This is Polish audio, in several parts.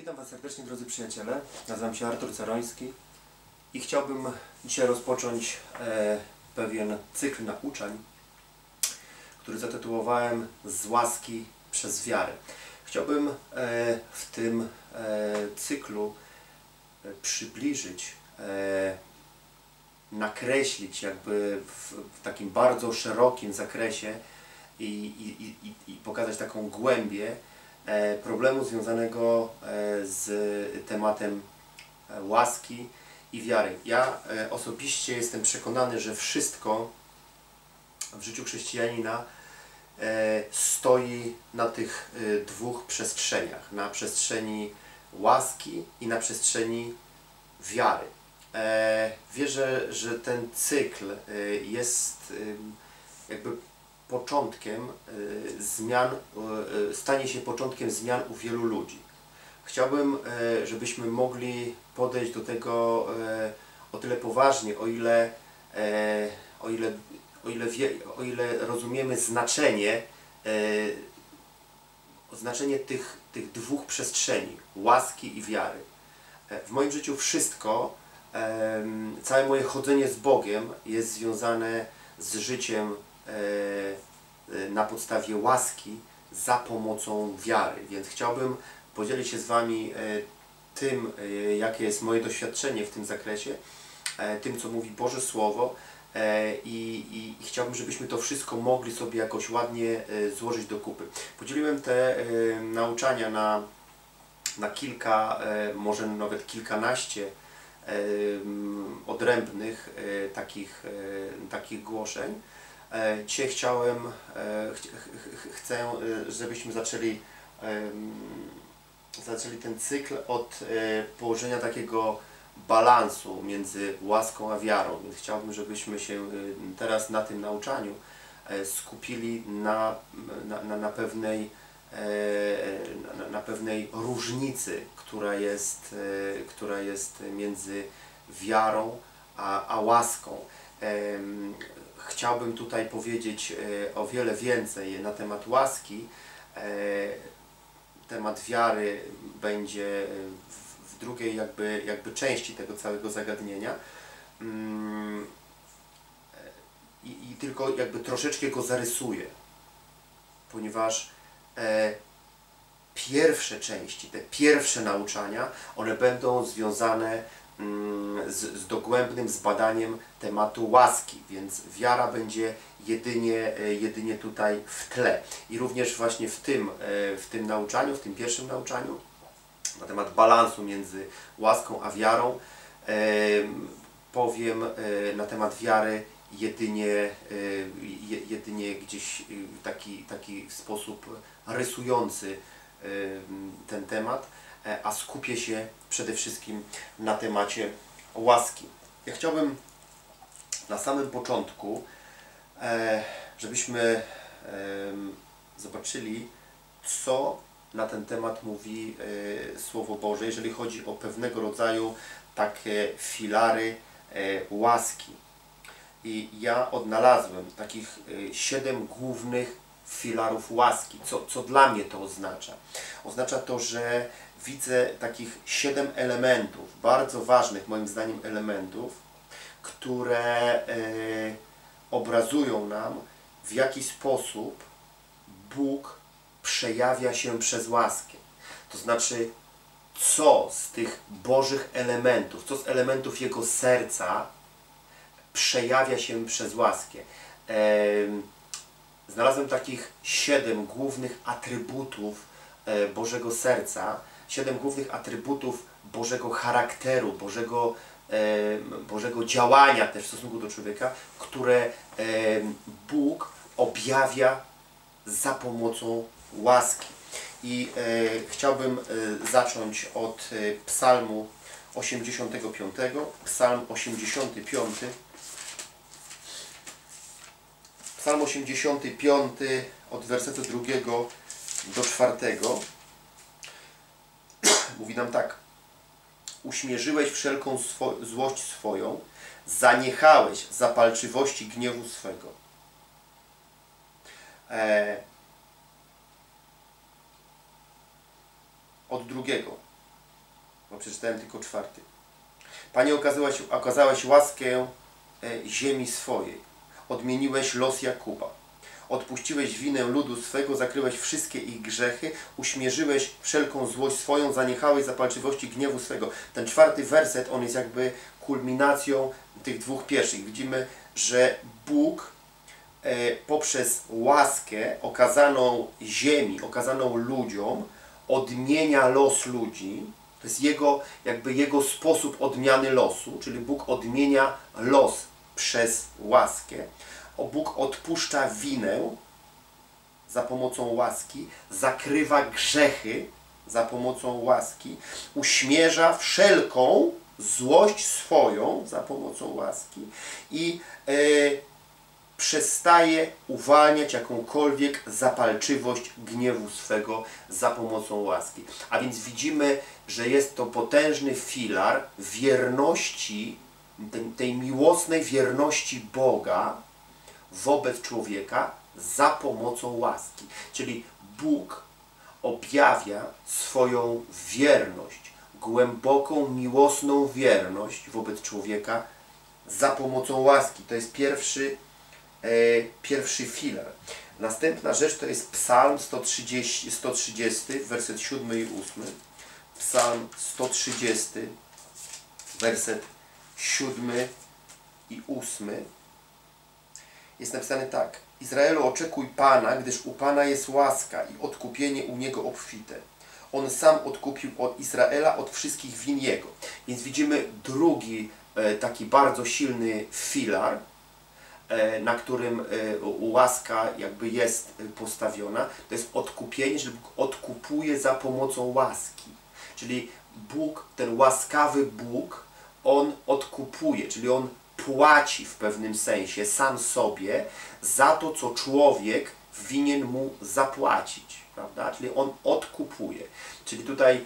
Witam Was serdecznie, drodzy przyjaciele. Nazywam się Artur Ceroński i chciałbym dzisiaj rozpocząć pewien cykl nauczań, który zatytułowałem Z łaski przez wiarę. Chciałbym w tym cyklu przybliżyć, nakreślić jakby w takim bardzo szerokim zakresie i pokazać taką głębię problemu związanego z tematem łaski i wiary. Ja osobiście jestem przekonany, że wszystko w życiu chrześcijanina stoi na tych dwóch przestrzeniach. Na przestrzeni łaski i na przestrzeni wiary. Wierzę, że ten cykl jest jakby początkiem zmian, stanie się początkiem zmian u wielu ludzi. Chciałbym, żebyśmy mogli podejść do tego o tyle poważnie, o ile rozumiemy znaczenie tych dwóch przestrzeni, łaski i wiary. W moim życiu wszystko, całe moje chodzenie z Bogiem jest związane z życiem na podstawie łaski za pomocą wiary. Więc chciałbym podzielić się z Wami tym, jakie jest moje doświadczenie w tym zakresie, tym, co mówi Boże Słowo i chciałbym, żebyśmy to wszystko mogli sobie jakoś ładnie złożyć do kupy. Podzieliłem te nauczania na kilka, może nawet kilkanaście odrębnych takich głoszeń. Dzisiaj chcę, żebyśmy zaczęli ten cykl od położenia takiego balansu między łaską a wiarą. Więc chciałbym, żebyśmy się teraz na tym nauczaniu skupili na pewnej różnicy, która jest między wiarą a łaską. Chciałbym tutaj powiedzieć o wiele więcej na temat łaski. Temat wiary będzie w drugiej jakby części tego całego zagadnienia. I tylko jakby troszeczkę go zarysuję, ponieważ pierwsze części, te pierwsze nauczania, one będą związane z dogłębnym zbadaniem tematu łaski, więc wiara będzie jedynie tutaj w tle. I również właśnie w tym nauczaniu, w tym pierwszym nauczaniu na temat balansu między łaską a wiarą powiem na temat wiary jedynie gdzieś w taki sposób rysujący ten temat, a skupię się przede wszystkim na temacie łaski. Ja chciałbym na samym początku, żebyśmy zobaczyli, co na ten temat mówi Słowo Boże, jeżeli chodzi o pewnego rodzaju takie filary łaski. I ja odnalazłem takich 7 głównych filarów łaski. Co dla mnie to oznacza? Oznacza to, że widzę takich 7 elementów, bardzo ważnych moim zdaniem elementów, które obrazują nam, w jaki sposób Bóg przejawia się przez łaskę. To znaczy, co z tych Bożych elementów, co z elementów Jego serca przejawia się przez łaskę. Znalazłem takich 7 głównych atrybutów Bożego serca, 7 głównych atrybutów Bożego charakteru, Bożego działania też w stosunku do człowieka, które Bóg objawia za pomocą łaski. I chciałbym zacząć od Psalmu 85. Psalm 85. Psalm 85 od wersetu 2 do 4 mówi nam tak: uśmierzyłeś wszelką złość swoją, zaniechałeś zapalczywości gniewu swego. Od 2. bo przeczytałem tylko 4. Panie, okazałeś łaskę ziemi swojej. Odmieniłeś los Jakuba. Odpuściłeś winę ludu swego, zakryłeś wszystkie ich grzechy, uśmierzyłeś wszelką złość swoją, zaniechałeś zapalczywości gniewu swego. Ten 4 werset, on jest jakby kulminacją tych 2 pierwszych. Widzimy, że Bóg poprzez łaskę okazaną ziemi, okazaną ludziom, odmienia los ludzi. To jest jego sposób odmiany losu, czyli Bóg odmienia los przez łaskę. Bóg odpuszcza winę za pomocą łaski, zakrywa grzechy za pomocą łaski, uśmierza wszelką złość swoją za pomocą łaski i przestaje uwalniać jakąkolwiek zapalczywość gniewu swego za pomocą łaski. A więc widzimy, że jest to potężny filar wierności, tej miłosnej wierności Boga wobec człowieka za pomocą łaski. Czyli Bóg objawia swoją wierność, głęboką, miłosną wierność wobec człowieka za pomocą łaski. To jest pierwszy filar. Następna rzecz to jest Psalm 130, werset 7 i 8. Psalm 130, werset 7 i 8. Jest napisane tak. Izraelu, oczekuj Pana, gdyż u Pana jest łaska i odkupienie u Niego obfite. On sam odkupił od Izraela od wszystkich win Jego. Więc widzimy drugi taki bardzo silny filar, na którym łaska jakby jest postawiona. To jest odkupienie, że Bóg odkupuje za pomocą łaski. Czyli Bóg, ten łaskawy Bóg, On odkupuje, czyli On płaci w pewnym sensie sam sobie za to, co człowiek winien mu zapłacić, prawda? Czyli on odkupuje. Czyli tutaj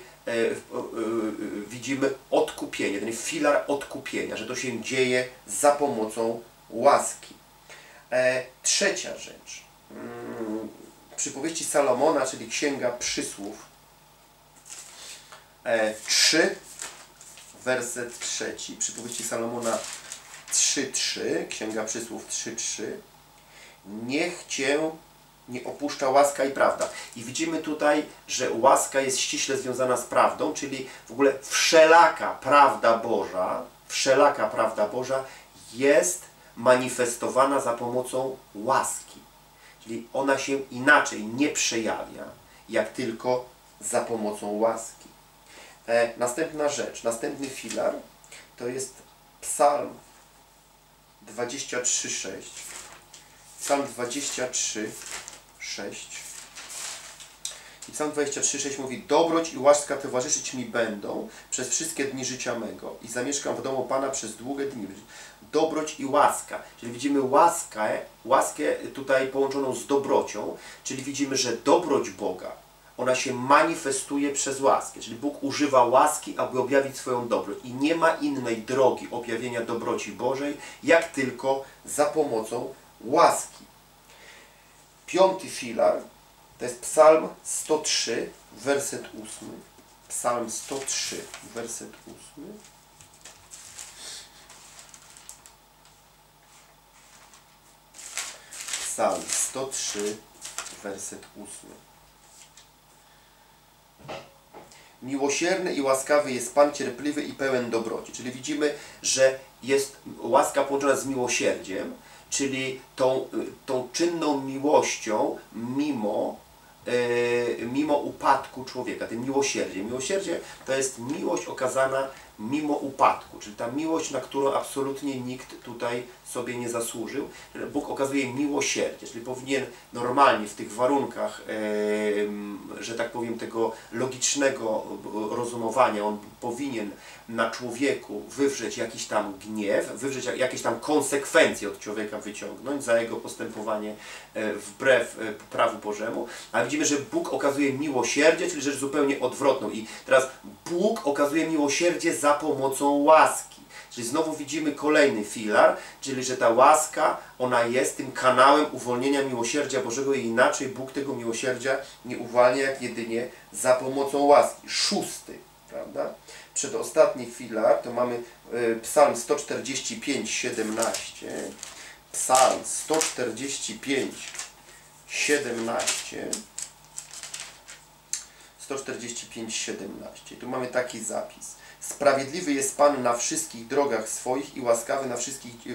widzimy odkupienie, ten filar odkupienia, że to się dzieje za pomocą łaski. Trzecia rzecz. Przypowieści Salomona, czyli Księga Przysłów. 3, werset 3. Przypowieści Salomona 3:3, Księga Przysłów 3:3. Niech Cię nie opuszcza łaska i prawda. I widzimy tutaj, że łaska jest ściśle związana z prawdą, czyli w ogóle wszelaka prawda Boża jest manifestowana za pomocą łaski. Czyli ona się inaczej nie przejawia, jak tylko za pomocą łaski. Następna rzecz, następny filar to jest Psalm 23:6. Psalm 23:6. I Psalm 23:6 mówi: Dobroć i łaska towarzyszyć mi będą przez wszystkie dni życia mego i zamieszkam w domu Pana przez długie dni. Dobroć i łaska. Czyli widzimy łaskę tutaj połączoną z dobrocią, czyli widzimy, że dobroć Boga, ona się manifestuje przez łaskę. Czyli Bóg używa łaski, aby objawić swoją dobroć. I nie ma innej drogi objawienia dobroci Bożej, jak tylko za pomocą łaski. 5. filar to jest Psalm 103, werset 8. Psalm 103, werset 8. Psalm 103, werset 8. Miłosierny i łaskawy jest Pan, cierpliwy i pełen dobroci. Czyli widzimy, że jest łaska połączona z miłosierdziem, czyli tą czynną miłością mimo upadku człowieka, tym miłosierdziem. Miłosierdzie to jest miłość okazana mimo upadku, czyli ta miłość, na którą absolutnie nikt tutaj sobie nie zasłużył. Bóg okazuje miłosierdzie, czyli powinien normalnie w tych warunkach, że tak powiem, tego logicznego rozumowania, on powinien na człowieku wywrzeć jakiś tam gniew, wywrzeć jakieś tam konsekwencje od człowieka wyciągnąć za jego postępowanie wbrew prawu Bożemu, a widzimy, że Bóg okazuje miłosierdzie, czyli rzecz zupełnie odwrotną. I teraz Bóg okazuje miłosierdzie za pomocą łaski. Czyli znowu widzimy kolejny filar, czyli że ta łaska, ona jest tym kanałem uwolnienia miłosierdzia Bożego i inaczej Bóg tego miłosierdzia nie uwalnia, jak jedynie za pomocą łaski. 6. Prawda? przedostatni filar, to mamy Psalm 145, 17. Psalm 145, 17. 145, 17. Tu mamy taki zapis. Sprawiedliwy jest Pan na wszystkich drogach swoich i łaskawy na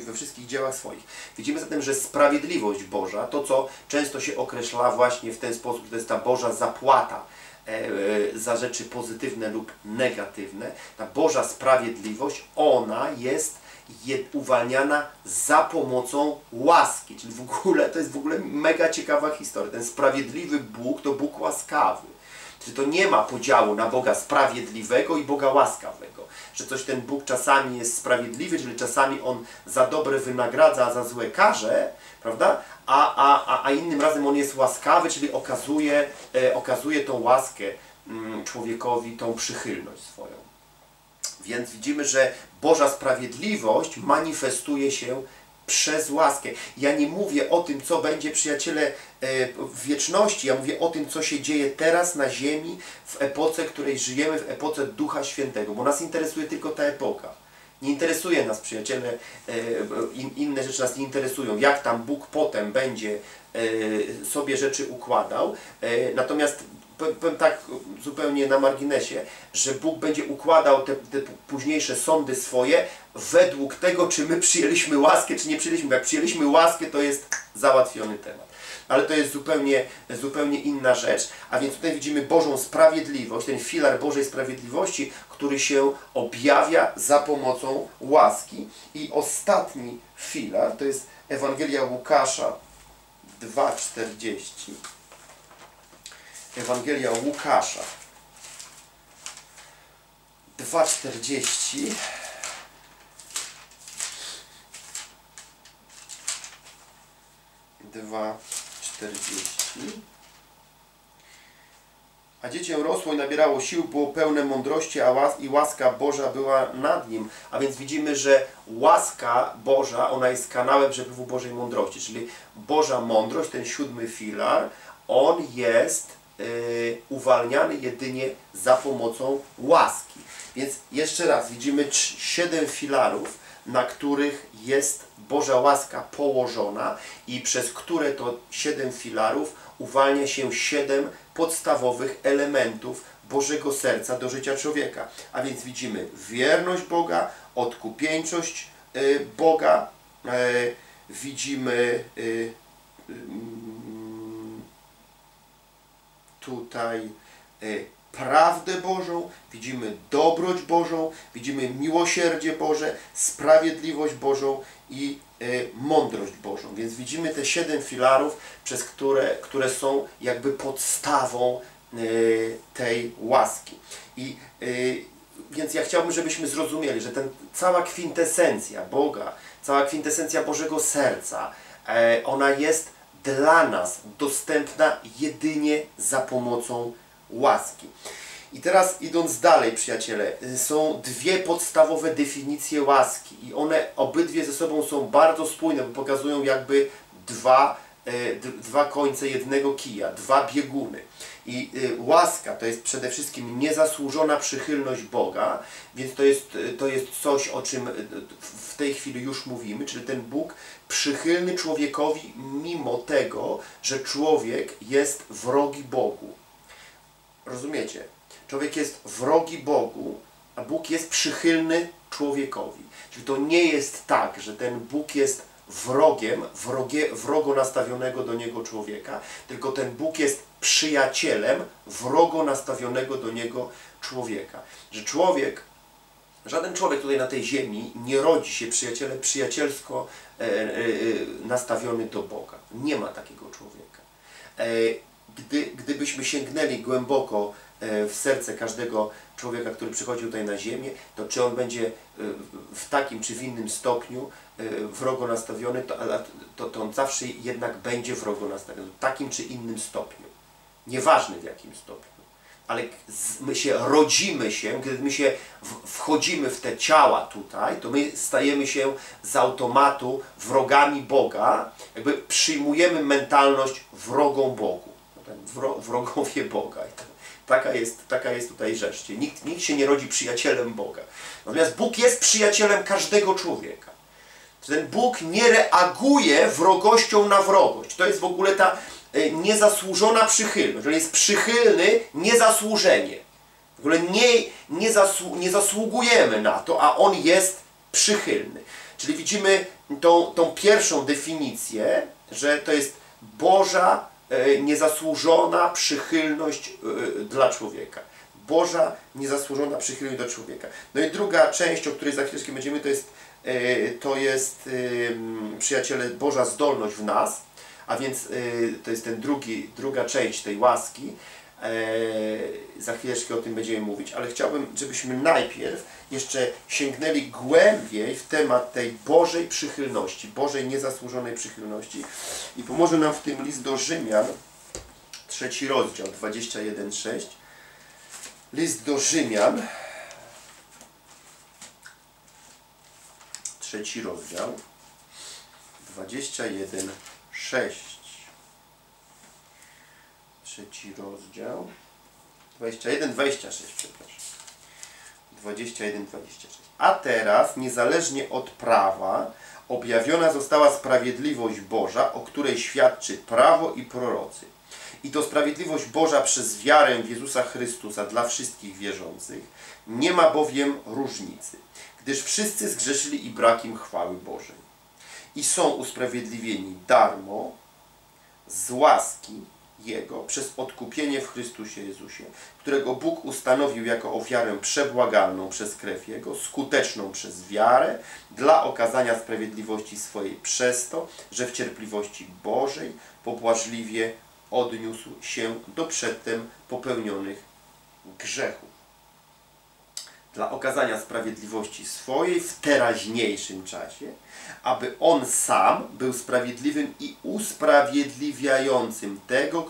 we wszystkich dziełach swoich. Widzimy zatem, że sprawiedliwość Boża, to co często się określa właśnie w ten sposób, że to jest ta Boża zapłata za rzeczy pozytywne lub negatywne, ta Boża sprawiedliwość, ona jest uwalniana za pomocą łaski. Czyli w ogóle, to jest w ogóle mega ciekawa historia. Ten sprawiedliwy Bóg to Bóg łaskawy. Czyli to nie ma podziału na Boga sprawiedliwego i Boga łaskawego. Że coś ten Bóg czasami jest sprawiedliwy, czyli czasami On za dobre wynagradza, a za złe karze, prawda? A innym razem On jest łaskawy, czyli okazuje tą łaskę człowiekowi, tą przychylność swoją. Więc widzimy, że Boża sprawiedliwość manifestuje się przez łaskę. Ja nie mówię o tym, co będzie, przyjaciele, w wieczności. Ja mówię o tym, co się dzieje teraz na ziemi, w epoce, w której żyjemy, w epoce Ducha Świętego. Bo nas interesuje tylko ta epoka. Nie interesuje nas, przyjaciele, inne rzeczy nas nie interesują. Jak tam Bóg potem będzie sobie rzeczy układał. Natomiast powiem tak zupełnie na marginesie, że Bóg będzie układał te późniejsze sądy swoje według tego, czy my przyjęliśmy łaskę, czy nie przyjęliśmy. Jak przyjęliśmy łaskę, to jest załatwiony temat. Ale to jest zupełnie inna rzecz. A więc tutaj widzimy Bożą sprawiedliwość, ten filar Bożej sprawiedliwości, który się objawia za pomocą łaski. I ostatni filar to jest Ewangelia Łukasza 2,40. Ewangelia Łukasza 2,40. A dziecię rosło i nabierało sił, było pełne mądrości, i łaska Boża była nad nim. A więc widzimy, że łaska Boża, ona jest kanałem przepływu Bożej mądrości, czyli Boża mądrość, ten siódmy filar, on jest uwalniany jedynie za pomocą łaski. Więc jeszcze raz widzimy 7 filarów, na których jest Boża łaska położona i przez które to 7 filarów uwalnia się 7 podstawowych elementów Bożego serca do życia człowieka. A więc widzimy wierność Boga, odkupieńczość Boga, widzimy tutaj prawdę Bożą, widzimy dobroć Bożą, widzimy miłosierdzie Boże, sprawiedliwość Bożą i mądrość Bożą. Więc widzimy te 7 filarów, przez które są jakby podstawą tej łaski. I więc ja chciałbym, żebyśmy zrozumieli, że cała kwintesencja Boga, cała kwintesencja Bożego serca, ona jest dla nas dostępna jedynie za pomocą łaski. I teraz, idąc dalej, przyjaciele, są 2 podstawowe definicje łaski i one obydwie ze sobą są bardzo spójne, bo pokazują jakby dwa końce jednego kija, 2 bieguny. I łaska to jest przede wszystkim niezasłużona przychylność Boga, więc to jest coś, o czym w tej chwili już mówimy, czyli ten Bóg przychylny człowiekowi mimo tego, że człowiek jest wrogi Bogu. Rozumiecie? Człowiek jest wrogi Bogu, a Bóg jest przychylny człowiekowi. Czyli to nie jest tak, że ten Bóg jest wrogiem, wrogo nastawionego do niego człowieka, tylko ten Bóg jest przyjacielem wrogo nastawionego do niego człowieka. Że człowiek, żaden człowiek tutaj na tej ziemi nie rodzi się, przyjaciele, przyjacielsko nastawiony do Boga. Nie ma takiego człowieka. Gdybyśmy sięgnęli głęboko w serce każdego człowieka, który przychodzi tutaj na ziemię, to czy on będzie w takim czy w innym stopniu wrogo nastawiony, to on zawsze jednak będzie wrogo nastawiony, w takim czy innym stopniu. Nieważne w jakim stopniu. Ale my się rodzimy się, gdy my się wchodzimy w te ciała tutaj, to my stajemy się z automatu wrogami Boga, jakby przyjmujemy mentalność wrogą Bogu. Wrogowie Boga. Taka jest tutaj rzecz. Nikt się nie rodzi przyjacielem Boga. Natomiast Bóg jest przyjacielem każdego człowieka. Ten Bóg nie reaguje wrogością na wrogość. To jest w ogóle ta niezasłużona przychylność. On jest przychylny niezasłużenie. W ogóle nie zasługujemy na to, a On jest przychylny. Czyli widzimy tą pierwszą definicję, że to jest Boża niezasłużona przychylność dla człowieka. Boża niezasłużona przychylność dla człowieka. No i druga część, o której za chwileczkę będziemy, to jest przyjaciele, Boża zdolność w nas, a więc to jest ten druga część tej łaski. Za chwileczkę o tym będziemy mówić, ale chciałbym, żebyśmy najpierw jeszcze sięgnęli głębiej w temat tej Bożej przychylności, Bożej niezasłużonej przychylności, i pomoże nam w tym list do Rzymian, 3 rozdział, 21:6. List do Rzymian, 3 rozdział, 21:6. 3 rozdział, 26, przepraszam. 21:26. A teraz, niezależnie od prawa, objawiona została sprawiedliwość Boża, o której świadczy prawo i prorocy. I to sprawiedliwość Boża przez wiarę w Jezusa Chrystusa dla wszystkich wierzących. Nie ma bowiem różnicy, gdyż wszyscy zgrzeszyli i brak im chwały Bożej. I są usprawiedliwieni darmo, z łaski Jego, przez odkupienie w Chrystusie Jezusie, którego Bóg ustanowił jako ofiarę przebłagalną przez krew Jego, skuteczną przez wiarę, dla okazania sprawiedliwości swojej przez to, że w cierpliwości Bożej pobłażliwie odniósł się do przedtem popełnionych grzechów. Dla okazania sprawiedliwości swojej w teraźniejszym czasie, aby On sam był sprawiedliwym i usprawiedliwiającym tego,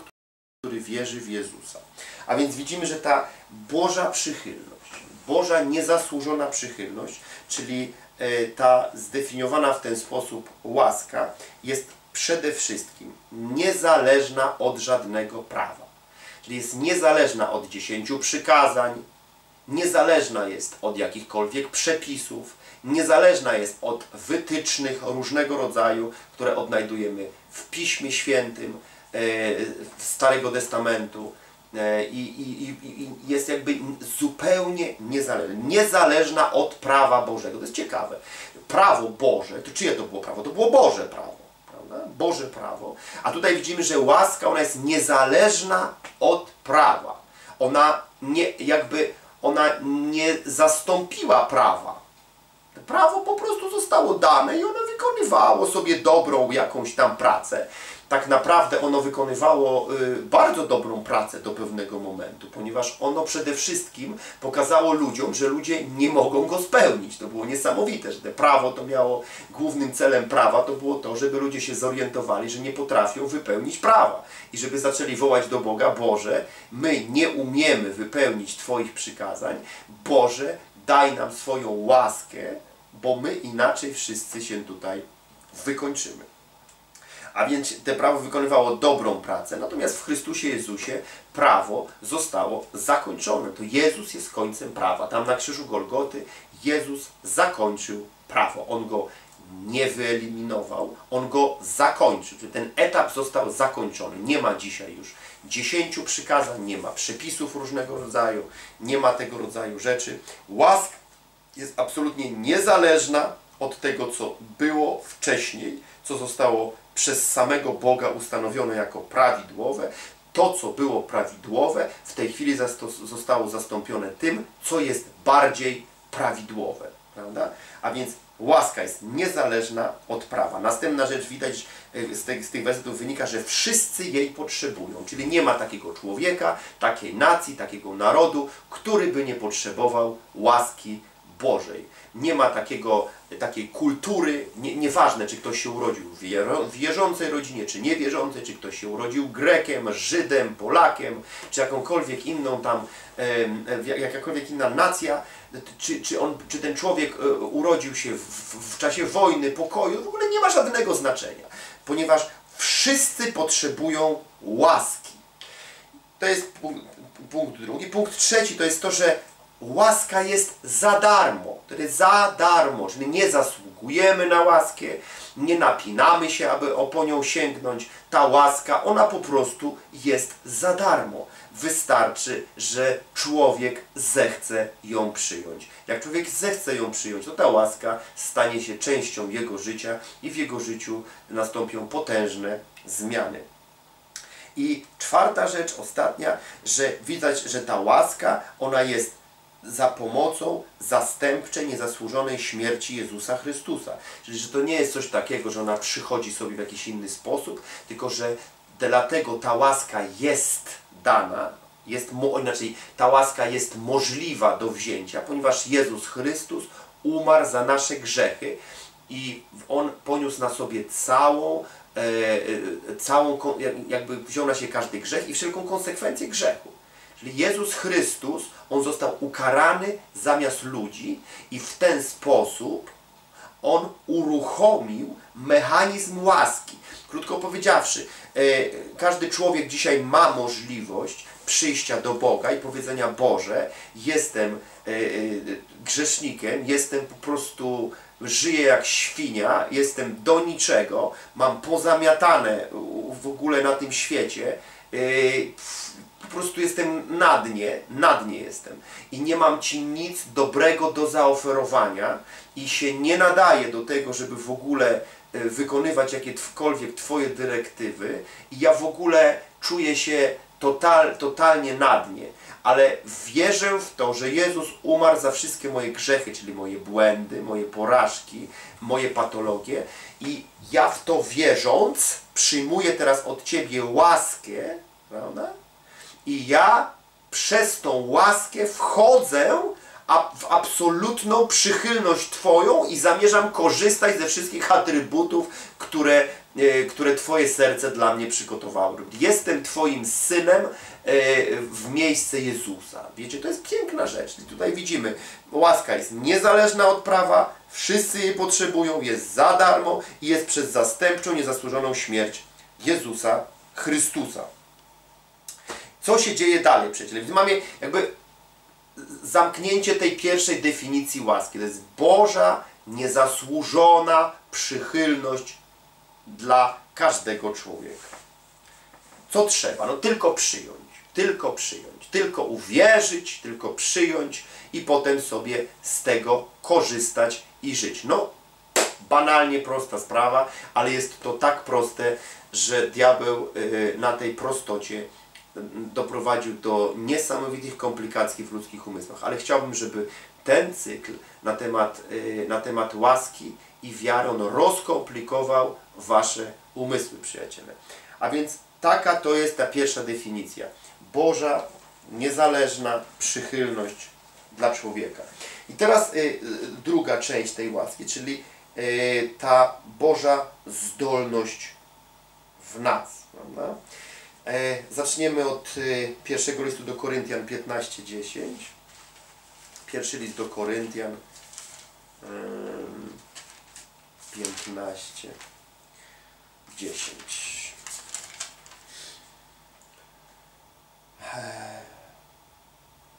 który wierzy w Jezusa. A więc widzimy, że ta Boża przychylność, Boża niezasłużona przychylność, czyli ta zdefiniowana w ten sposób łaska, jest przede wszystkim niezależna od żadnego prawa. Czyli jest niezależna od 10 przykazań, niezależna jest od jakichkolwiek przepisów, niezależna jest od wytycznych różnego rodzaju, które odnajdujemy w Piśmie Świętym, Starego Testamentu, i jest jakby zupełnie niezależna. Niezależna od prawa Bożego. To jest ciekawe. Prawo Boże, to czyje to było prawo? To było Boże prawo. Prawda? Boże prawo. A tutaj widzimy, że łaska, ona jest niezależna od prawa. Ona nie zastąpiła prawa. Prawo po prostu zostało dane i ono wykonywało sobie dobrą jakąś tam pracę. Tak naprawdę ono wykonywało bardzo dobrą pracę do pewnego momentu, ponieważ ono przede wszystkim pokazało ludziom, że ludzie nie mogą go spełnić. To było niesamowite, że prawo to miało, głównym celem prawa to było to, żeby ludzie się zorientowali, że nie potrafią wypełnić prawa i żeby zaczęli wołać do Boga: Boże, my nie umiemy wypełnić Twoich przykazań, Boże, daj nam swoją łaskę, bo my inaczej wszyscy się tutaj wykończymy. A więc te prawo wykonywało dobrą pracę, natomiast w Chrystusie Jezusie prawo zostało zakończone. To Jezus jest końcem prawa. Tam na krzyżu Golgoty Jezus zakończył prawo. On go nie wyeliminował, on go zakończył. Ten etap został zakończony. Nie ma dzisiaj już 10 przykazań, nie ma przepisów różnego rodzaju, nie ma tego rodzaju rzeczy. Łaska jest absolutnie niezależna od tego, co było wcześniej, co zostało przez samego Boga ustanowione jako prawidłowe. To, co było prawidłowe, w tej chwili zostało zastąpione tym, co jest bardziej prawidłowe. Prawda? A więc łaska jest niezależna od prawa. Następna rzecz, widać z tych wersetów wynika, że wszyscy jej potrzebują. Czyli nie ma takiego człowieka, takiej nacji, takiego narodu, który by nie potrzebował łaski Bożej. Nie ma takiej kultury, nieważne czy ktoś się urodził w wierzącej rodzinie, czy niewierzącej, czy ktoś się urodził Grekiem, Żydem, Polakiem, czy jakąkolwiek inną tam, jakakolwiek inna nacja, czy ten człowiek urodził się w czasie wojny, pokoju, w ogóle nie ma żadnego znaczenia, ponieważ wszyscy potrzebują łaski. To jest punkt drugi. Punkt trzeci to jest to, że łaska jest za darmo. To jest za darmo, czyli nie zasługujemy na łaskę, nie napinamy się, aby po nią sięgnąć. Ta łaska, ona po prostu jest za darmo. Wystarczy, że człowiek zechce ją przyjąć. Jak człowiek zechce ją przyjąć, to ta łaska stanie się częścią jego życia i w jego życiu nastąpią potężne zmiany. I czwarta rzecz, ostatnia, że widać, że ta łaska, ona jest za pomocą zastępczej, niezasłużonej śmierci Jezusa Chrystusa. Czyli, że to nie jest coś takiego, że ona przychodzi sobie w jakiś inny sposób, tylko że dlatego ta łaska jest dana, inaczej ta łaska jest możliwa do wzięcia, ponieważ Jezus Chrystus umarł za nasze grzechy i On poniósł na sobie jakby wziął na siebie każdy grzech i wszelką konsekwencję grzechu. Czyli Jezus Chrystus, On został ukarany zamiast ludzi i w ten sposób On uruchomił mechanizm łaski. Krótko powiedziawszy, każdy człowiek dzisiaj ma możliwość przyjścia do Boga i powiedzenia: Boże, jestem grzesznikiem, jestem po prostu, żyję jak świnia, jestem do niczego, mam pozamiatane w ogóle na tym świecie, po prostu jestem na dnie jestem i nie mam Ci nic dobrego do zaoferowania i się nie nadaję do tego, żeby w ogóle wykonywać jakiekolwiek Twoje dyrektywy i ja w ogóle czuję się totalnie na dnie, ale wierzę w to, że Jezus umarł za wszystkie moje grzechy, czyli moje błędy, moje porażki, moje patologie i ja w to wierząc przyjmuję teraz od Ciebie łaskę, prawda? I ja przez tą łaskę wchodzę w absolutną przychylność Twoją i zamierzam korzystać ze wszystkich atrybutów, które Twoje serce dla mnie przygotowało. Jestem Twoim synem w miejsce Jezusa. Wiecie, to jest piękna rzecz. I tutaj widzimy, łaska jest niezależna od prawa, wszyscy jej potrzebują, jest za darmo i jest przez zastępczą, niezasłużoną śmierć Jezusa Chrystusa. Co się dzieje dalej przecież? Mamy jakby zamknięcie tej pierwszej definicji łaski. To jest Boża, niezasłużona przychylność dla każdego człowieka. Co trzeba? No tylko przyjąć. Tylko przyjąć. Tylko uwierzyć, tylko przyjąć i potem sobie z tego korzystać i żyć. No, banalnie prosta sprawa, ale jest to tak proste, że diabeł na tej prostocie doprowadził do niesamowitych komplikacji w ludzkich umysłach, ale chciałbym, żeby ten cykl na temat łaski i wiary on rozkomplikował Wasze umysły, przyjaciele. A więc taka to jest ta pierwsza definicja. Boża, niezależna przychylność dla człowieka. I teraz druga część tej łaski, czyli ta Boża zdolność w nas. Prawda? Zaczniemy od Pierwszego listu do Koryntian 15:10. Pierwszy list do Koryntian 15:10.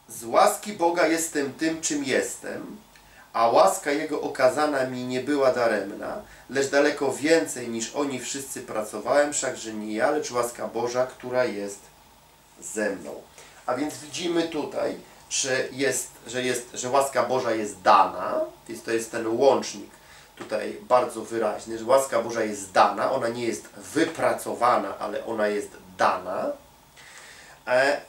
Z łaski Boga jestem tym, czym jestem, a łaska Jego okazana mi nie była daremna, lecz daleko więcej niż oni wszyscy pracowałem, wszakże nie ja, lecz łaska Boża, która jest ze mną. A więc widzimy tutaj, że łaska Boża jest dana, więc to jest ten łącznik tutaj bardzo wyraźny, że łaska Boża jest dana, ona nie jest wypracowana, ale ona jest dana.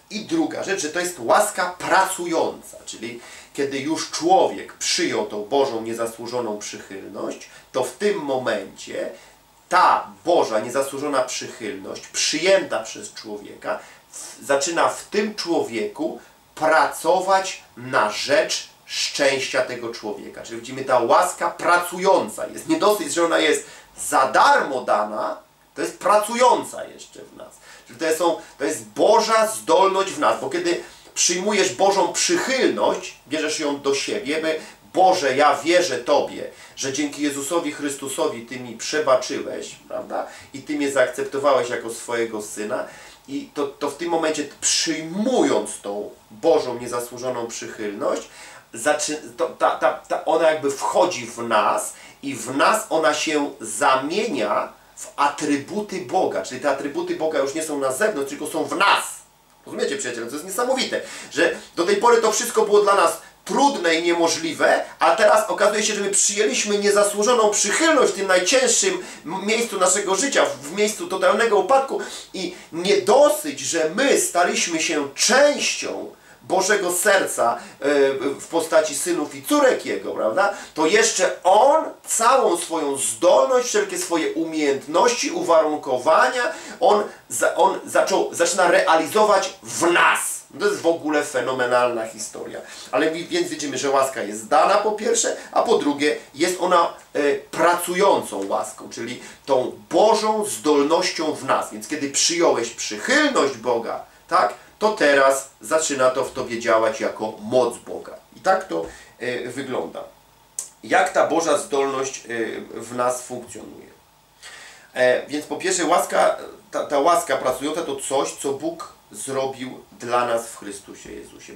I druga rzecz, że to jest łaska pracująca, czyli kiedy już człowiek przyjął tą Bożą niezasłużoną przychylność, to w tym momencie ta Boża niezasłużona przychylność przyjęta przez człowieka zaczyna w tym człowieku pracować na rzecz szczęścia tego człowieka. Czyli widzimy, ta łaska pracująca jest. Nie dosyć, że ona jest za darmo dana, to jest pracująca jeszcze w nas. Czyli to jest Boża zdolność w nas, bo kiedy przyjmujesz Bożą przychylność, bierzesz ją do siebie, Boże, ja wierzę Tobie, że dzięki Jezusowi Chrystusowi Ty mi przebaczyłeś, prawda? I Ty mnie zaakceptowałeś jako swojego Syna. I to w tym momencie, przyjmując tą Bożą, niezasłużoną przychylność, ona jakby wchodzi w nas i w nas ona się zamienia w atrybuty Boga. Czyli te atrybuty Boga już nie są na zewnątrz, tylko są w nas. Rozumiecie, przyjaciele? To jest niesamowite, że do tej pory to wszystko było dla nas trudne i niemożliwe, a teraz okazuje się, że my przyjęliśmy niezasłużoną przychylność w tym najcięższym miejscu naszego życia, w miejscu totalnego upadku, i nie dosyć, że my staliśmy się częścią Bożego serca w postaci synów i córek Jego, prawda? To jeszcze On całą swoją zdolność, wszelkie swoje umiejętności, uwarunkowania, zaczyna realizować w nas. To jest w ogóle fenomenalna historia. Ale więc widzimy, że łaska jest dana po pierwsze, a po drugie jest ona pracującą łaską, czyli tą Bożą zdolnością w nas. Więc kiedy przyjąłeś przychylność Boga, tak, to teraz zaczyna to w Tobie działać jako moc Boga. I tak to wygląda. Jak ta Boża zdolność w nas funkcjonuje? Więc po pierwsze łaska, ta łaska pracująca to coś, co Bóg zrobił dla nas w Chrystusie Jezusie.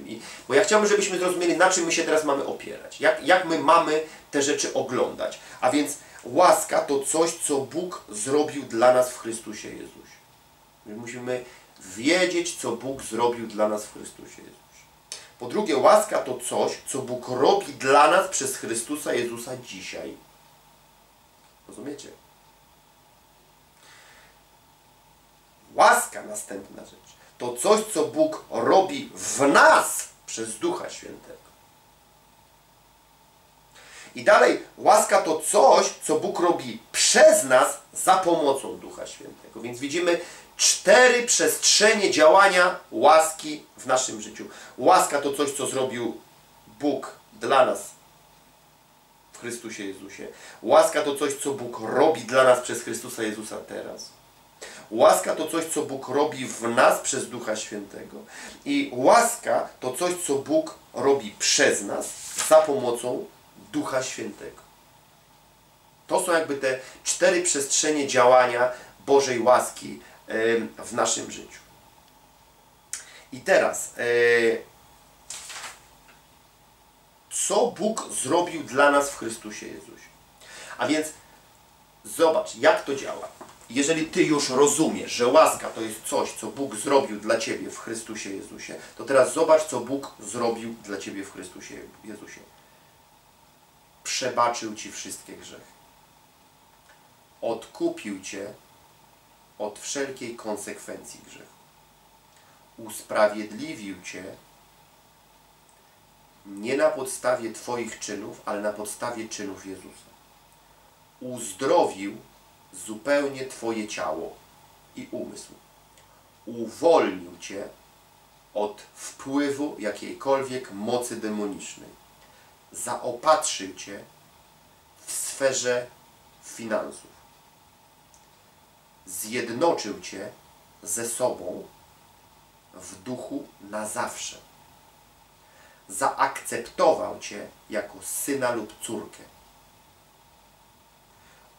Bo ja chciałbym, żebyśmy zrozumieli, na czym my się teraz mamy opierać. Jak my mamy te rzeczy oglądać. A więc łaska to coś, co Bóg zrobił dla nas w Chrystusie Jezusie. My musimy wiedzieć, co Bóg zrobił dla nas w Chrystusie Jezusie. Po drugie, łaska to coś, co Bóg robi dla nas przez Chrystusa Jezusa dzisiaj. Rozumiecie? Łaska, następna rzecz, to coś, co Bóg robi w nas przez Ducha Świętego. I dalej, łaska to coś, co Bóg robi przez nas za pomocą Ducha Świętego. Więc widzimy 4 przestrzenie działania łaski w naszym życiu. Łaska to coś, co zrobił Bóg dla nas w Chrystusie Jezusie. Łaska to coś, co Bóg robi dla nas przez Chrystusa Jezusa teraz. Łaska to coś, co Bóg robi w nas przez Ducha Świętego. I łaska to coś, co Bóg robi przez nas za pomocą Ducha Świętego. To są jakby te 4 przestrzenie działania Bożej łaski w naszym życiu. I teraz, co Bóg zrobił dla nas w Chrystusie Jezusie? A więc zobacz, jak to działa. Jeżeli Ty już rozumiesz, że łaska to jest coś, co Bóg zrobił dla Ciebie w Chrystusie Jezusie, to teraz zobacz, co Bóg zrobił dla Ciebie w Chrystusie Jezusie. Przebaczył Ci wszystkie grzechy. Odkupił Cię od wszelkiej konsekwencji grzechu. Usprawiedliwił Cię nie na podstawie Twoich czynów, ale na podstawie czynów Jezusa. Uzdrowił zupełnie Twoje ciało i umysł. Uwolnił Cię od wpływu jakiejkolwiek mocy demonicznej. Zaopatrzył Cię w sferze finansów. Zjednoczył Cię ze sobą w duchu na zawsze. Zaakceptował Cię jako syna lub córkę.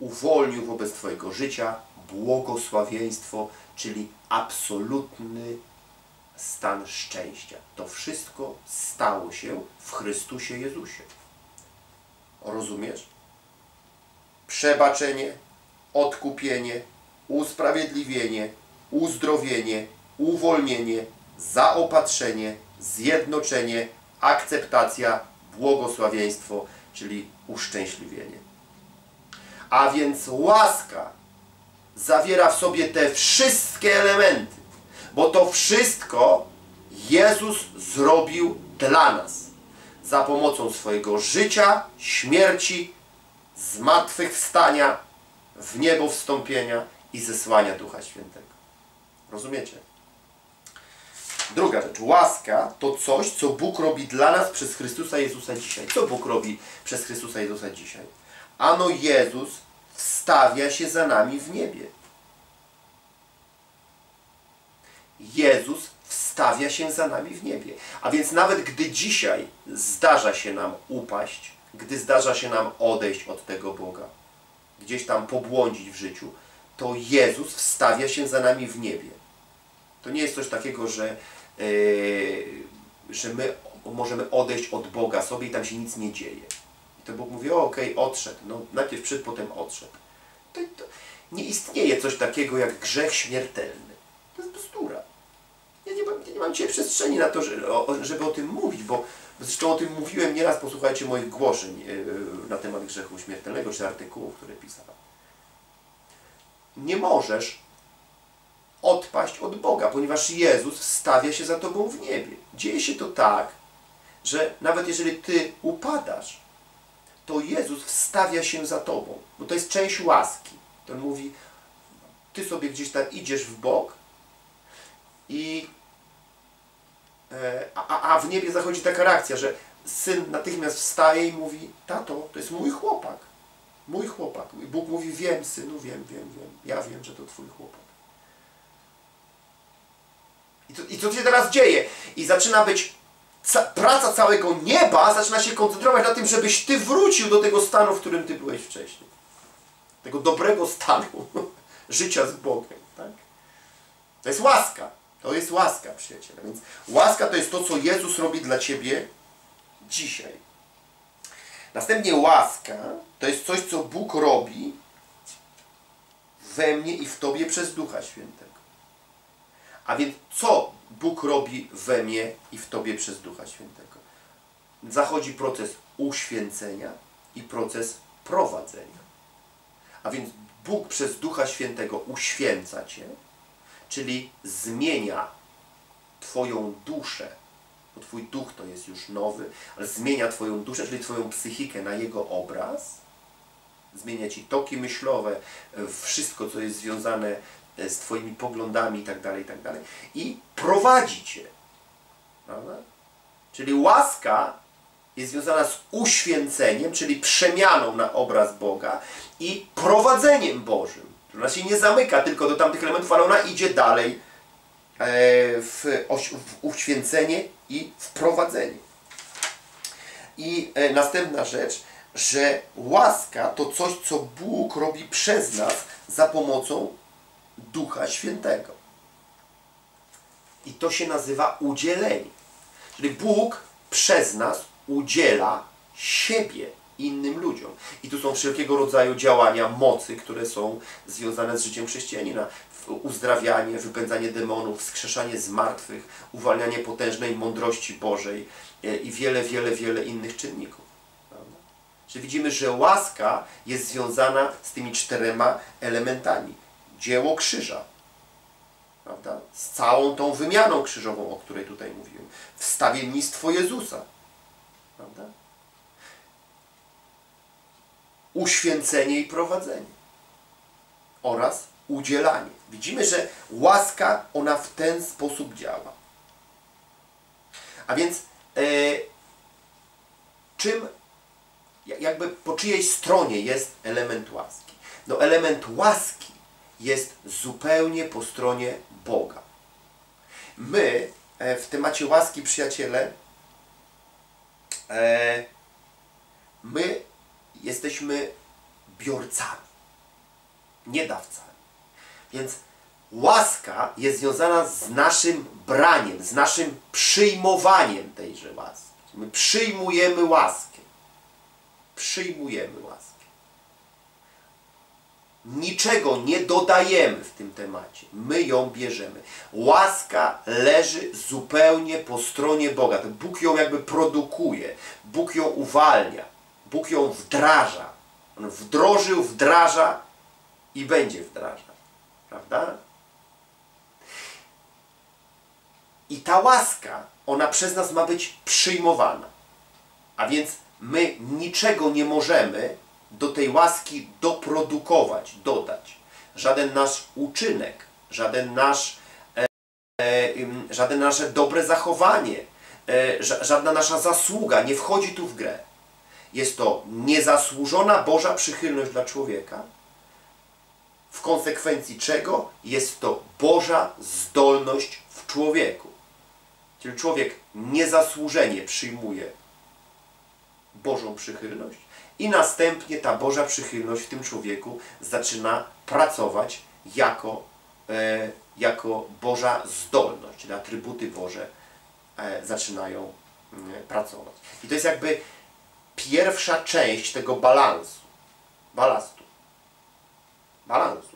Uwolnił wobec Twojego życia błogosławieństwo, czyli absolutny stan szczęścia. To wszystko stało się w Chrystusie Jezusie. Rozumiesz? Przebaczenie, odkupienie, usprawiedliwienie, uzdrowienie, uwolnienie, zaopatrzenie, zjednoczenie, akceptacja, błogosławieństwo, czyli uszczęśliwienie. A więc łaska zawiera w sobie te wszystkie elementy, bo to wszystko Jezus zrobił dla nas za pomocą swojego życia, śmierci, zmartwychwstania, w niebo wstąpienia i zesłania Ducha Świętego. Rozumiecie? Druga rzecz. Łaska to coś, co Bóg robi dla nas przez Chrystusa Jezusa dzisiaj. Co Bóg robi przez Chrystusa Jezusa dzisiaj? Ano Jezus wstawia się za nami w niebie. Jezus wstawia się za nami w niebie. A więc nawet gdy dzisiaj zdarza się nam upaść, gdy zdarza się nam odejść od tego Boga, gdzieś tam pobłądzić w życiu, to Jezus wstawia się za nami w niebie. To nie jest coś takiego, że my możemy odejść od Boga sobie i tam się nic nie dzieje. I to Bóg mówi, okej, odszedł. No, najpierw przyszedł, potem odszedł. To nie istnieje coś takiego jak grzech śmiertelny. To jest bzdura. Ja nie mam dzisiaj przestrzeni na to, żeby o tym mówić, bo zresztą o tym mówiłem nieraz, posłuchajcie moich głoszeń na temat grzechu śmiertelnego, czy artykułów, które pisałem. Nie możesz odpaść od Boga, ponieważ Jezus stawia się za tobą w niebie. Dzieje się to tak, że nawet jeżeli ty upadasz, to Jezus wstawia się za tobą, bo to jest część łaski. To on mówi, ty sobie gdzieś tam idziesz w bok i a w niebie zachodzi taka reakcja, że syn natychmiast wstaje i mówi, tato, to jest mój chłopak. Mój chłopak. I Bóg mówi, wiem, synu, wiem. Ja wiem, że to twój chłopak. I co się teraz dzieje? I zaczyna być praca całego nieba, zaczyna się koncentrować na tym, żebyś ty wrócił do tego stanu, w którym ty byłeś wcześniej. Tego dobrego stanu życia z Bogiem. Tak? To jest łaska. To jest łaska, przyjaciele. Więc łaska to jest to, co Jezus robi dla ciebie dzisiaj. Następnie łaska to jest coś, co Bóg robi we mnie i w tobie przez Ducha Świętego. A więc co Bóg robi we mnie i w tobie przez Ducha Świętego? Zachodzi proces uświęcenia i proces prowadzenia. A więc Bóg przez Ducha Świętego uświęca cię, czyli zmienia twoją duszę, bo twój duch to jest już nowy, ale zmienia twoją duszę, czyli twoją psychikę na jego obraz, zmienia ci toki myślowe, wszystko, co jest związane z twoimi poglądami itd. I prowadzi cię. Prawda? Czyli łaska jest związana z uświęceniem, czyli przemianą na obraz Boga i prowadzeniem Bożym. Ona się nie zamyka tylko do tamtych elementów, ale ona idzie dalej w uświęcenie i w prowadzenie. I następna rzecz, że łaska to coś, co Bóg robi przez nas za pomocą Ducha Świętego. I to się nazywa udzielenie. Czyli Bóg przez nas udziela siebie innym ludziom. I tu są wszelkiego rodzaju działania mocy, które są związane z życiem chrześcijanina. Uzdrawianie, wypędzanie demonów, wskrzeszanie zmartwych, uwalnianie potężnej mądrości Bożej i wiele innych czynników. Prawda? Czyli widzimy, że łaska jest związana z tymi 4 elementami. Dzieło krzyża, prawda? Z całą tą wymianą krzyżową, o której tutaj mówiłem. Wstawiennictwo Jezusa, prawda? Uświęcenie i prowadzenie oraz udzielanie. Widzimy, że łaska, ona w ten sposób działa. A więc jakby po czyjej stronie jest element łaski? No element łaski jest zupełnie po stronie Boga. My w temacie łaski, przyjaciele, my jesteśmy biorcami, nie dawcami. Więc łaska jest związana z naszym braniem, z naszym przyjmowaniem tejże łaski. My przyjmujemy łaskę. Przyjmujemy łaskę. Niczego nie dodajemy w tym temacie. My ją bierzemy. Łaska leży zupełnie po stronie Boga. To Bóg ją jakby produkuje. Bóg ją uwalnia. Bóg ją wdraża. On wdrożył, wdraża i będzie wdrażał. Prawda? I ta łaska, ona przez nas ma być przyjmowana. A więc my niczego nie możemy do tej łaski doprodukować, dodać. Żaden nasz uczynek, żadne nasze dobre zachowanie, żadna nasza zasługa nie wchodzi tu w grę. Jest to niezasłużona Boża przychylność dla człowieka, w konsekwencji czego jest to Boża zdolność w człowieku. Czyli człowiek niezasłużenie przyjmuje Bożą przychylność i następnie ta Boża przychylność w tym człowieku zaczyna pracować jako Boża zdolność, czyli atrybuty Boże zaczynają pracować. I to jest jakby pierwsza część tego balansu. Balansu,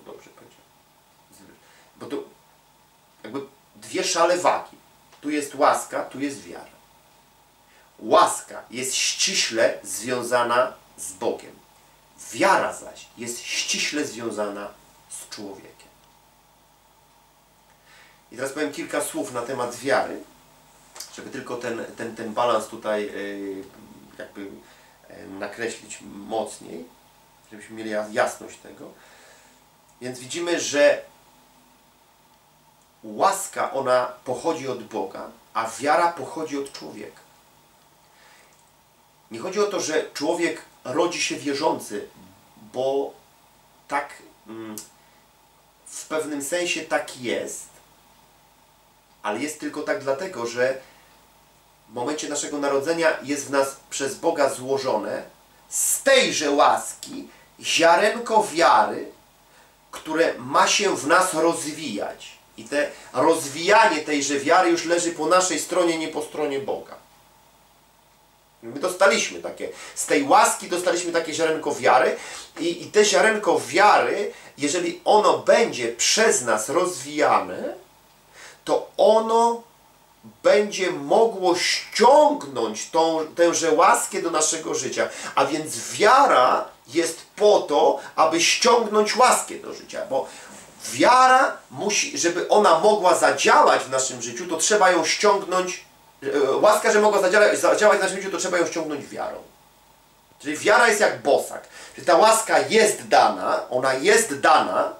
dobrze powiedziałem. Bo to jakby dwie szale wagi. Tu jest łaska, tu jest wiara. Łaska jest ściśle związana z Bogiem. Wiara zaś jest ściśle związana z człowiekiem. I teraz powiem kilka słów na temat wiary, żeby tylko ten balans tutaj jakby nakreślić mocniej, żebyśmy mieli jasność tego. Więc widzimy, że łaska, ona pochodzi od Boga, a wiara pochodzi od człowieka. Nie chodzi o to, że człowiek rodzi się wierzący, bo tak w pewnym sensie tak jest, ale jest tylko tak dlatego, że w momencie naszego narodzenia jest w nas przez Boga złożone z tejże łaski ziarenko wiary, które ma się w nas rozwijać. I te rozwijanie tejże wiary już leży po naszej stronie, nie po stronie Boga. My dostaliśmy takie, z tej łaski dostaliśmy takie ziarenko wiary i te ziarenko wiary, jeżeli ono będzie przez nas rozwijane, to ono będzie mogło ściągnąć tęże łaskę do naszego życia. A więc wiara jest po to, aby ściągnąć łaskę do życia, bo wiara musi, żeby ona mogła zadziałać w naszym życiu, to trzeba ją ściągnąć. Łaska, że mogła zadziałać w naszym życiu, to trzeba ją ściągnąć wiarą. Czyli wiara jest jak bosak. Czyli ta łaska jest dana, ona jest dana,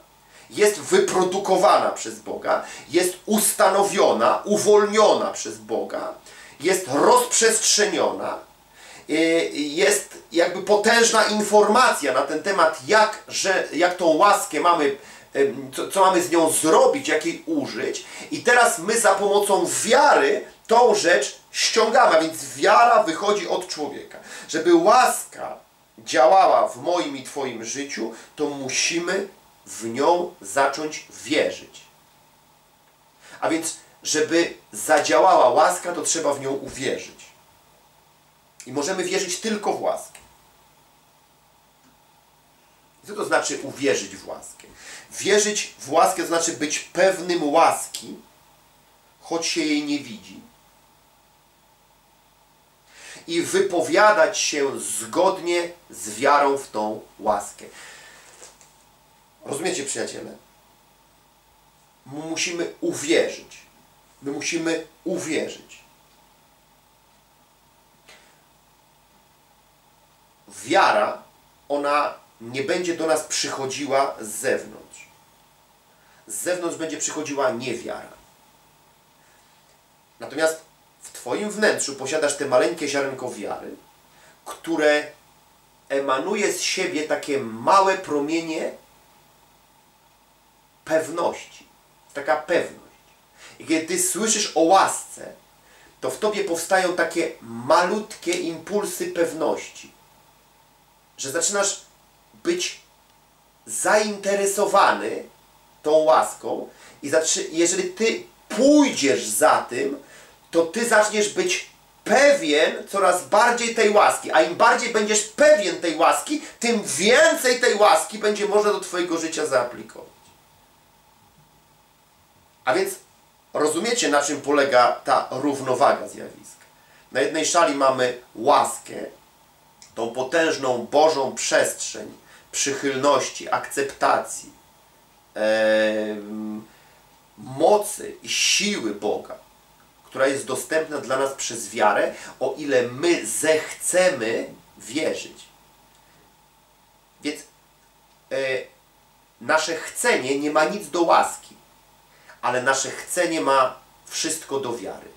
jest wyprodukowana przez Boga, jest ustanowiona, uwolniona przez Boga, jest rozprzestrzeniona, jest jakby potężna informacja na ten temat, jak tą łaskę mamy, co mamy z nią zrobić, jak jej użyć. I teraz my za pomocą wiary tą rzecz ściągamy, a więc wiara wychodzi od człowieka. Żeby łaska działała w moim i Twoim życiu, to musimy w nią zacząć wierzyć. A więc, żeby zadziałała łaska, to trzeba w nią uwierzyć. I możemy wierzyć tylko w łaskę. Co to znaczy uwierzyć w łaskę? Wierzyć w łaskę to znaczy być pewnym łaski, choć się jej nie widzi. I wypowiadać się zgodnie z wiarą w tą łaskę. Rozumiecie, przyjaciele? My musimy uwierzyć. My musimy uwierzyć. Wiara, ona nie będzie do nas przychodziła z zewnątrz. Z zewnątrz będzie przychodziła niewiara. Natomiast w Twoim wnętrzu posiadasz te maleńkie ziarenko wiary, które emanuje z siebie takie małe promienie pewności. Taka pewność. I kiedy Ty słyszysz o łasce, to w Tobie powstają takie malutkie impulsy pewności. Że zaczynasz być zainteresowany tą łaską i jeżeli Ty pójdziesz za tym, to Ty zaczniesz być pewien coraz bardziej tej łaski. A im bardziej będziesz pewien tej łaski, tym więcej tej łaski będzie można do Twojego życia zaaplikować. A więc rozumiecie, na czym polega ta równowaga zjawiska. Na jednej szali mamy łaskę, tą potężną Bożą przestrzeń przychylności, akceptacji, mocy i siły Boga, która jest dostępna dla nas przez wiarę, o ile my zechcemy wierzyć. Więc nasze chcenie nie ma nic do łaski, ale nasze chcenie ma wszystko do wiary.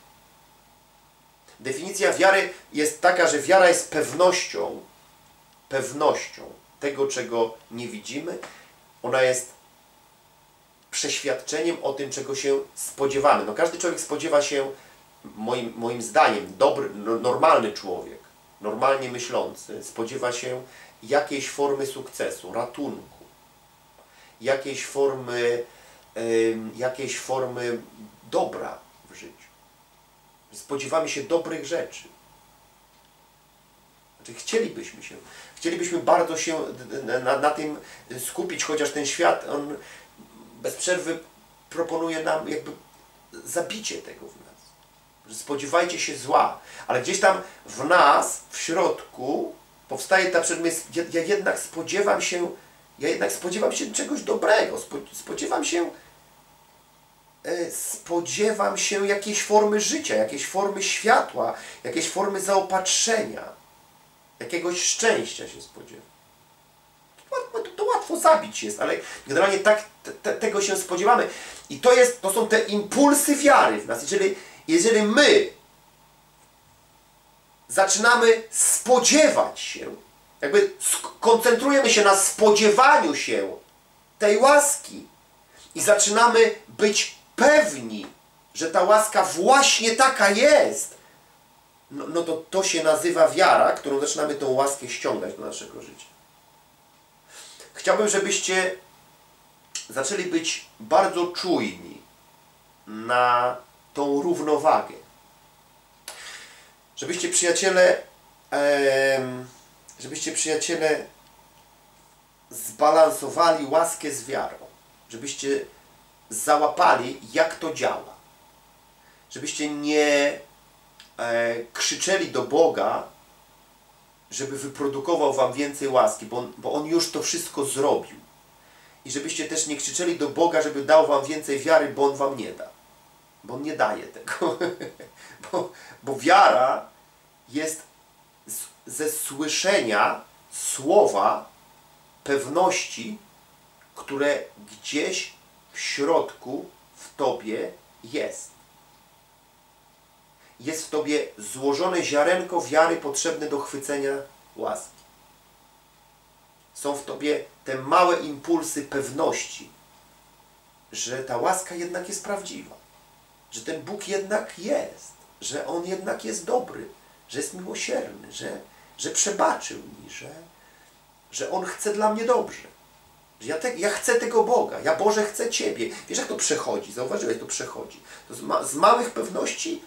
Definicja wiary jest taka, że wiara jest pewnością tego, czego nie widzimy. Ona jest przeświadczeniem o tym, czego się spodziewamy. No, każdy człowiek spodziewa się, moim zdaniem, normalny człowiek normalnie myślący spodziewa się jakiejś formy sukcesu, ratunku, jakiejś formy dobra w życiu. Spodziewamy się dobrych rzeczy. Znaczy, chcielibyśmy bardzo się na tym skupić, chociaż ten świat, on bez przerwy proponuje nam jakby zabicie tego w nas. Spodziewajcie się zła, ale gdzieś tam w nas, w środku powstaje ta przedmiot, ja jednak spodziewam się czegoś dobrego, spodziewam się jakiejś formy życia, jakiejś formy światła, jakiejś formy zaopatrzenia, jakiegoś szczęścia się spodziewam. To łatwo zabić jest, ale generalnie tak tego się spodziewamy. I to są te impulsy wiary w nas. Jeżeli my zaczynamy spodziewać się, jakby koncentrujemy się na spodziewaniu się tej łaski i zaczynamy być pewni, że ta łaska właśnie taka jest, no to to się nazywa wiara, którą zaczynamy tą łaskę ściągać do naszego życia. Chciałbym, żebyście zaczęli być bardzo czujni na tą równowagę. Żebyście przyjaciele zbalansowali łaskę z wiarą. Żebyście załapali, jak to działa. Żebyście nie krzyczeli do Boga, żeby wyprodukował wam więcej łaski, bo on już to wszystko zrobił. I żebyście też nie krzyczeli do Boga, żeby dał wam więcej wiary, bo On wam nie da. Bo On nie daje tego. bo wiara jest ze słyszenia słowa pewności, które gdzieś w środku, w tobie jest. Jest w tobie złożone ziarenko wiary potrzebne do chwycenia łaski. Są w tobie te małe impulsy pewności, że ta łaska jednak jest prawdziwa, że ten Bóg jednak jest, że On jednak jest dobry, że jest miłosierny, że przebaczył mi, że On chce dla mnie dobrze. Ja chcę tego Boga, ja Boże chcę Ciebie. Wiesz, jak to przechodzi? Zauważyłeś, to przechodzi. To z małych pewności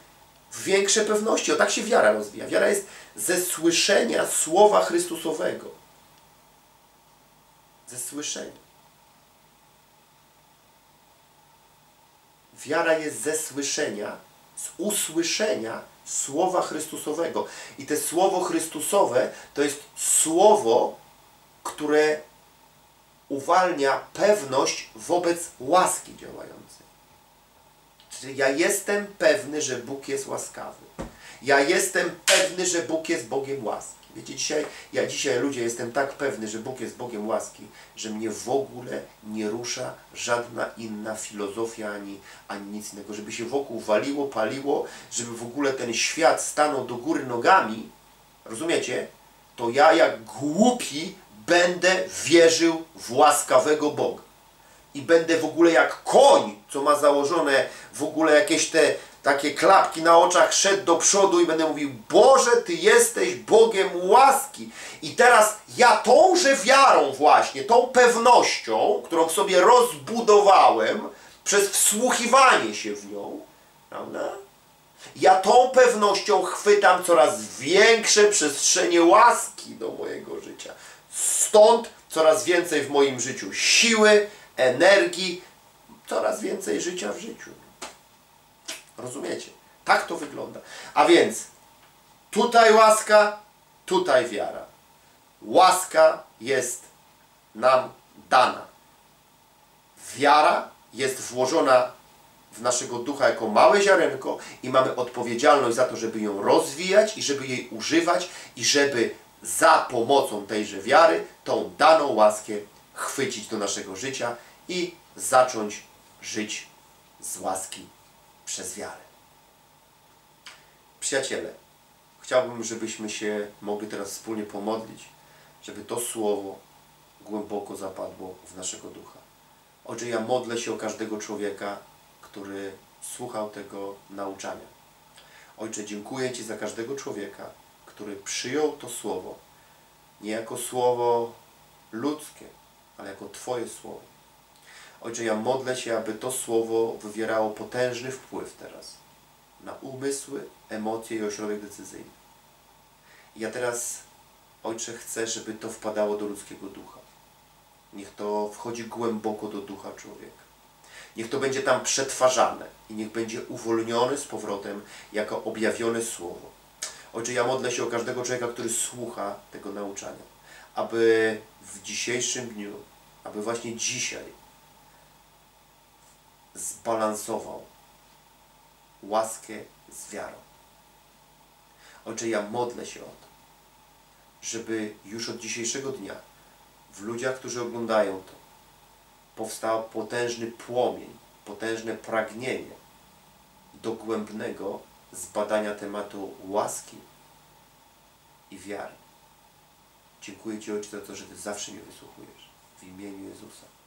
w większe pewności. O tak się wiara rozwija. Wiara jest ze słyszenia słowa Chrystusowego. Ze słyszenia. Wiara jest ze słyszenia, z usłyszenia słowa Chrystusowego. I te słowo Chrystusowe to jest słowo, które uwalnia pewność wobec łaski działającej. Czyli ja jestem pewny, że Bóg jest łaskawy. Ja jestem pewny, że Bóg jest Bogiem łaski. Wiecie, dzisiaj ludzie, jestem tak pewny, że Bóg jest Bogiem łaski, że mnie w ogóle nie rusza żadna inna filozofia, ani nic innego. Żeby się wokół waliło, paliło, żeby w ogóle ten świat stanął do góry nogami, rozumiecie? To ja jak głupi będę wierzył w łaskawego Boga. I będę w ogóle jak koń, co ma założone w ogóle jakieś te takie klapki na oczach, szedł do przodu i będę mówił: Boże, Ty jesteś Bogiem łaski. I teraz ja tąże wiarą właśnie, tą pewnością, którą w sobie rozbudowałem przez wsłuchiwanie się w nią, prawda? Ja tą pewnością chwytam coraz większe przestrzenie łaski do mojego życia. Stąd coraz więcej w moim życiu siły, energii, coraz więcej życia w życiu. Rozumiecie? Tak to wygląda. A więc tutaj łaska, tutaj wiara. Łaska jest nam dana. Wiara jest włożona w naszego ducha jako małe ziarenko i mamy odpowiedzialność za to, żeby ją rozwijać i żeby jej używać i żeby za pomocą tejże wiary tą daną łaskę chwycić do naszego życia i zacząć żyć z łaski przez wiarę. Przyjaciele, chciałbym, żebyśmy się mogli teraz wspólnie pomodlić, żeby to słowo głęboko zapadło w naszego ducha. Ojcze, ja modlę się o każdego człowieka, który słuchał tego nauczania. Ojcze, dziękuję Ci za każdego człowieka, który przyjął to słowo nie jako słowo ludzkie, ale jako Twoje słowo. Ojcze, ja modlę się, aby to słowo wywierało potężny wpływ teraz na umysły, emocje i ośrodek decyzyjny. Ja teraz, Ojcze, chcę, żeby to wpadało do ludzkiego ducha. Niech to wchodzi głęboko do ducha człowieka. Niech to będzie tam przetwarzane i niech będzie uwolniony z powrotem jako objawione słowo. Ojcze, ja modlę się o każdego człowieka, który słucha tego nauczania, aby w dzisiejszym dniu, aby właśnie dzisiaj zbalansował łaskę z wiarą. Ojcze, ja modlę się o to, żeby już od dzisiejszego dnia w ludziach, którzy oglądają to, powstał potężny płomień, potężne pragnienie dogłębnego zbadania tematu łaski i wiary. Dziękuję Ci, Ojcze, za to, że Ty zawsze mnie wysłuchujesz. W imieniu Jezusa.